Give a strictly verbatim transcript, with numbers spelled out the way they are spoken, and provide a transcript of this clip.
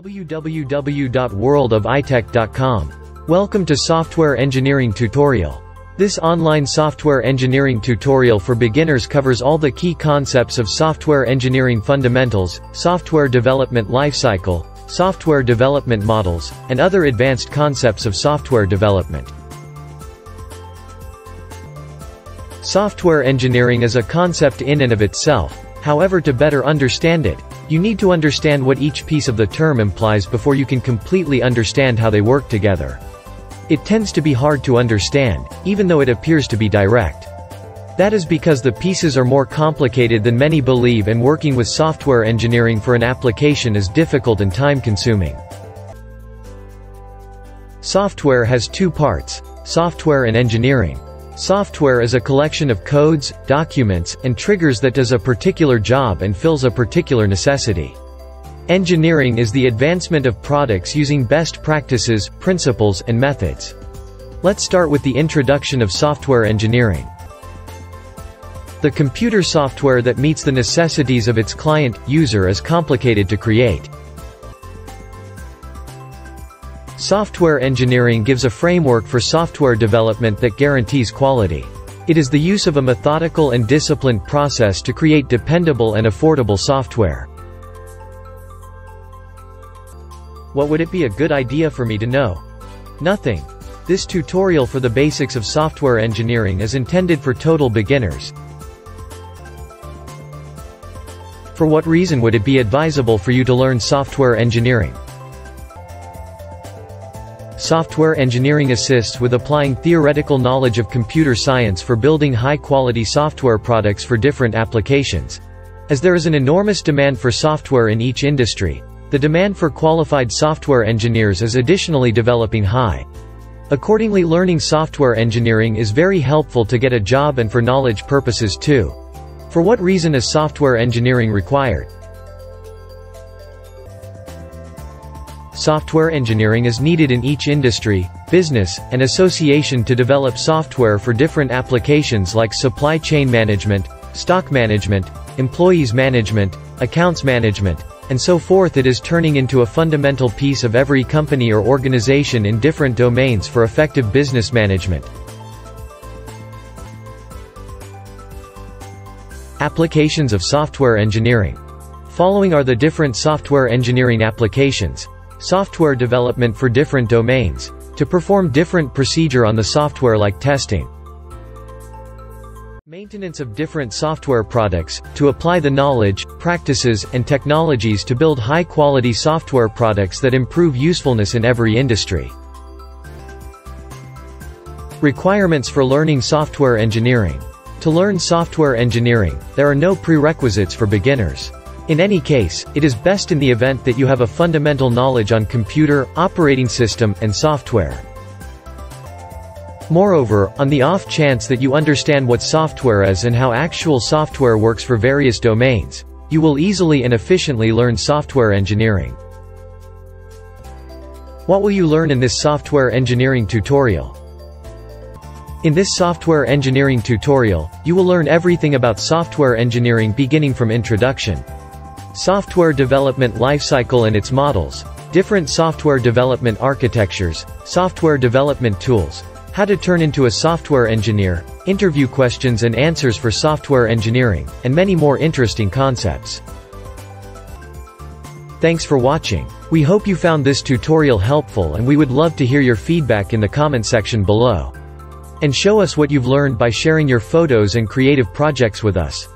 w w w dot world of i tech dot com. Welcome to Software Engineering Tutorial. This online software engineering tutorial for beginners covers all the key concepts of software engineering fundamentals, software development lifecycle, software development models, and other advanced concepts of software development. Software engineering is a concept in and of itself. However, to better understand it, you need to understand what each piece of the term implies before you can completely understand how they work together. It tends to be hard to understand, even though it appears to be direct. That is because the pieces are more complicated than many believe, and working with software engineering for an application is difficult and time-consuming. Software has two parts: software and engineering. Software is a collection of codes, documents, and triggers that does a particular job and fills a particular necessity. Engineering is the advancement of products using best practices, principles, and methods. Let's start with the introduction of software engineering. The computer software that meets the necessities of its client, user is complicated to create. Software engineering gives a framework for software development that guarantees quality. It is the use of a methodical and disciplined process to create dependable and affordable software. What would it be a good idea for me to know? Nothing. This tutorial for the basics of software engineering is intended for total beginners. For what reason would it be advisable for you to learn software engineering? Software engineering assists with applying theoretical knowledge of computer science for building high-quality software products for different applications. As there is an enormous demand for software in each industry, the demand for qualified software engineers is additionally developing high. Accordingly, learning software engineering is very helpful to get a job and for knowledge purposes too. For what reason is software engineering required? Software engineering is needed in each industry, business, and association to develop software for different applications like supply chain management, stock management, employees management, accounts management, and so forth. It is turning into a fundamental piece of every company or organization in different domains for effective business management. Applications of software engineering. Following are the different software engineering applications. Software development for different domains, to perform different procedure on the software like testing. Maintenance of different software products, to apply the knowledge, practices, and technologies to build high-quality software products that improve usefulness in every industry. Requirements for learning software engineering. To learn software engineering, there are no prerequisites for beginners. In any case, it is best in the event that you have a fundamental knowledge on computer, operating system, and software. Moreover, on the off chance that you understand what software is and how actual software works for various domains, you will easily and efficiently learn software engineering. What will you learn in this software engineering tutorial? In this software engineering tutorial, you will learn everything about software engineering beginning from introduction. Software development lifecycle and its models, different software development architectures, software development tools, how to turn into a software engineer, interview questions and answers for software engineering, and many more interesting concepts. Thanks for watching. We hope you found this tutorial helpful, and we would love to hear your feedback in the comment section below. And show us what you've learned by sharing your photos and creative projects with us.